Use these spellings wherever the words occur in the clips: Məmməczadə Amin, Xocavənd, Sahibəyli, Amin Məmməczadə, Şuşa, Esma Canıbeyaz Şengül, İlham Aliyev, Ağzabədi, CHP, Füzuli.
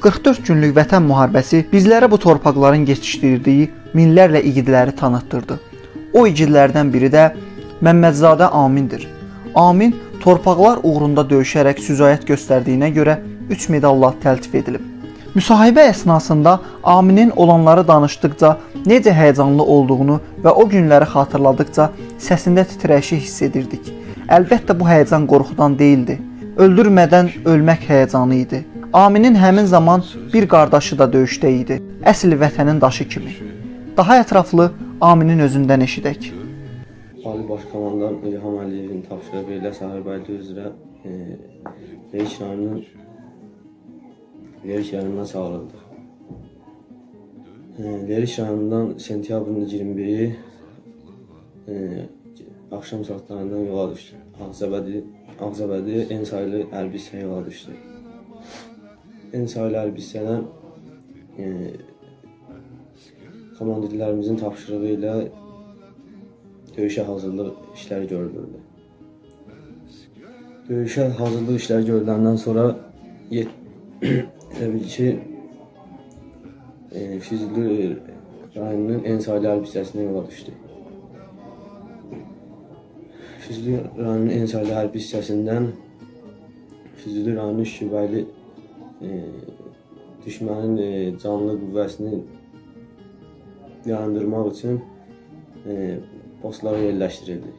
44 günlük vətən müharibəsi bizlərə bu torpaqların yetişdirdiyi minlərlə igidləri tanıtdırdı. O igidlərdən biri də Məmməczadə Amindir. Amin torpaqlar uğrunda döyüşərək süzayət göstərdiyinə görə 3 medalla təltif edilib. Müsahibə əsnasında Aminin olanları danışdıqca necə həyecanlı olduğunu və o günləri xatırladıkca səsində titrəyişi hiss edirdik. Əlbəttə bu həyecan qorxudan deyildi. Öldürmədən ölmək həyecanı idi. Aminin həmin zaman bir qardaşı da döyüşdə idi. Əsl vətənin daşı kimi. Daha ətraflı Aminin özündən eşidək. Ali Başkomandan İlham Aliyevin tapşırığı ilə Sahibəyli üzrə Reyç rayonunun Veriş rayonuna çağırıldıq. Veriş rayonundan sentyabrın 21-i akşam saatlarından yola düşdü. Ağzabədi en sayılı Əlbisəyə yola düşdü. En sayılı Əlbisədən komandirlərimizin tapşırığı ilə döyüşə hazırlıq işləri görülürdü. Döyüşə hazırlıq işləri görüləndən sonra tabii ki Füzuli rayonunun en sayılı Əlbisəsinə yola düşdü. Füzuli rayonunun en sayılı Əlbisəsindən Füzuli rayonunun şübhəli düşmənin canlı qüvvəsini yayındırmaq üçün postlara yerləşdirildi.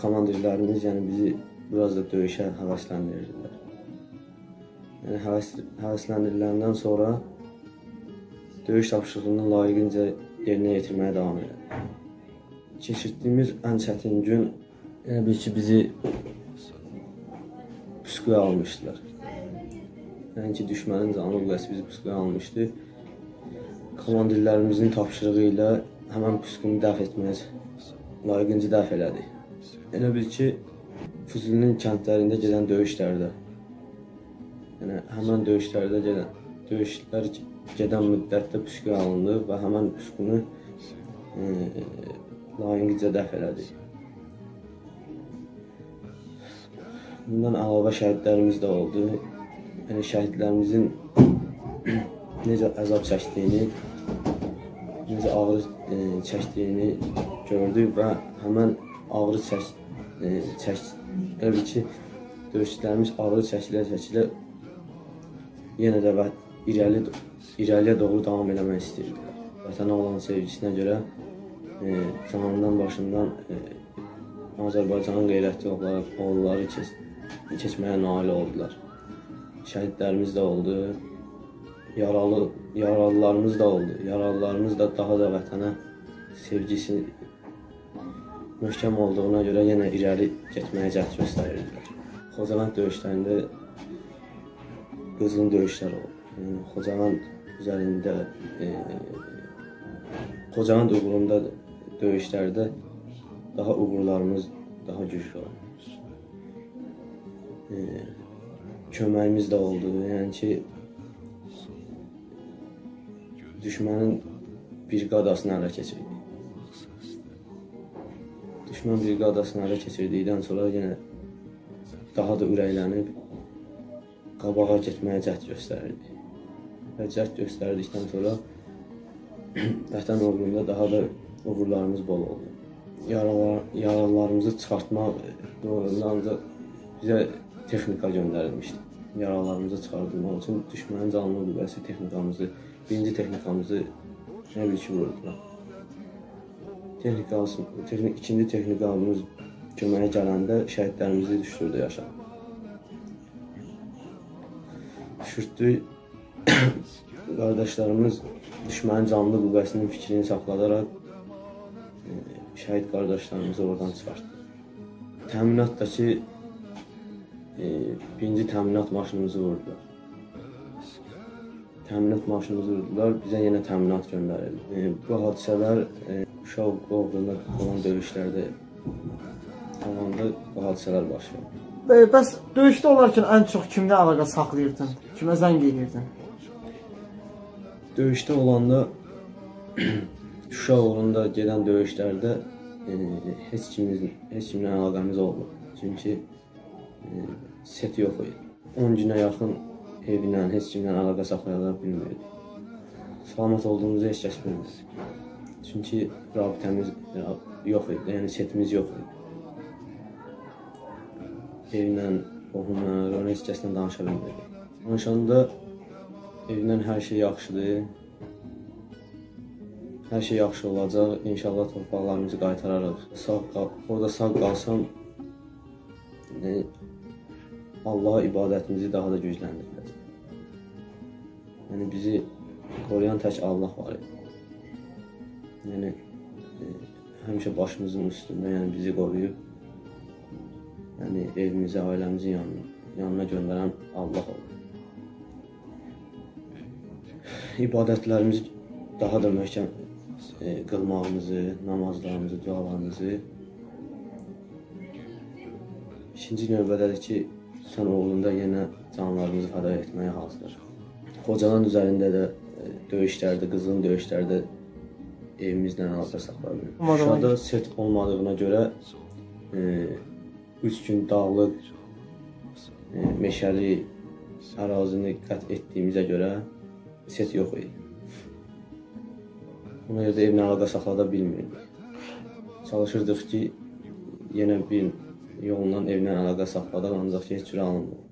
Komandirlərimiz yəni bizi biraz da döyüşə həvəsləndirdilər. Yəni, həvəsləndiriləndən sonra döyüş tapşırığını layiqincə yerinə yetirməyə davam edir. Keçirdiyimiz ən çətin gün elə bil ki, bizi pusquya almışdılar. Yəni ki, düşmənin canlı qüvvəsi bizi pusquya almışdı. Komandirlərimizin tapşırığı ilə həmən puskunu dəf etməz, layiqincə dəf elədik. Elə bil ki, Füzulinin kəndlərində gedən döyüşlərdə yəni, həmən döyüşlər gedən müddətdə pusquya alındı və həmən puskunu layiqincə dəf elədik. Bundan əlavə şəhidlərimiz də oldu. Yəni, şəhidlərimizin necə əzab çəkdiyini, necə ağrı çəkdiyini gördük və həmən ağrı elə bil ki, döyüşçülərimiz ağrı çəkilə-çəkilə yenə də irəliyə doğru davam eləmək istəyirdilər. Vətənə olan sevgisinə görə canından başından Azərbaycanın qeyrətli oğulları keçməyə nail oldular. Şəhidlərimiz də oldu, yaralılarımız da oldu. Yaralılarımız da daha da vətənə sevgisi möhkəm olduğuna görə yenə irəli getməyə cəhd göstərirdilər. Xocavənd döyüşlərində qızğın döyüşlər oldu. Xocavənd üzərində, Xocavənd uğrunda döyüşlərdə daha uğurlarımız daha güclü oldu. Köməyimiz də oldu. Yəni ki, düşmənin briqadasını ələ keçirdik. Düşmən briqadasını ələ keçirdikdən sonra yenə daha da ürəklənib qabağa getməyə cəhd göstərirdi və cəhd göstərdikdən sonra vətən uğrunda daha da uğurlarımız bol oldu. Yaralarımızı çıxartmaq doğrudan da bizə texnika göndərilmişdi. Yaralarımızı çıxartmaq üçün düşmənin canlı qüvvəsi texnikamızı, birinci texnikamızı nə bil ki vurdular. İkinci texnikamız köməyə gələndə şəhidlərimizi düşürdü yaşadı. Düşürdüyü qardaşlarımız düşmənin canlı qüvvəsinin fikrini saxladaraq şəhid qardaşlarımızı oradan çıxartdı. Təminatdakı birinci təminat maşınımızı vurdular. Təminat maşınımızı vurdular, bizə yenə təminat göndərildi. Bu hadisələr uşaq uğrunda olan döyüşlərdə tamamda bu hadisələr baş verdi. Bəs döyüşdə olarkən ən çox kimlə əlaqə saxlayırdın? Kimə zəng edirdin? Döyüşdə olanda Şuşa uğrunda gedən döyüşlərdə heç kimlə əlaqəmiz olmadı. Çünki set yox idi. 10 günə yaxın evinlə, heç kimlə əlaqə saxlaya bilmirdi. Salamat olduğumuzu heç kəs bilmir. Çünki rabitəmiz yox idi, yəni setimiz yox idi. Evlə, qohumla, ona heç kəslə danışa bilmirdik. Danışanda evdən hər şey yaxşıdır. Hər şey yaxşı olacaq. İnşallah torpaqlarımızı qaytararıq. Orada sağ qalsam, Allah'a ibadətimizi daha da gücləndirəcək. Yəni bizi qoruyan tək Allah var idi. Yəni həmişə başımızın üstündə, yəni bizi qoruyub, yəni evimizi, ailəmizin yanına göndərən Allah oldu. İbadətlərimizi daha da möhkəm qılmağımızı, namazlarımızı, dualarımızı. İkinci növbədədir ki, sən oğlunda yenə canlarımızı fəda etməyə hazır. Xocalan üzərində də döyüşlərdə, qızın döyüşlərdə evimizlə əlaqə saxlaya bilmirik. Şuşada set olmadığına görə 3 gün dağlıq, meşəli ərazini qət etdiyimizə görə set yox idi. Ona görə də evlə əlaqə saxlaya bilmirik. Çalışırdıq ki, yenə bir yolundan evlə əlaqə saxladıq, ancaq ki, heç cürə alınmır.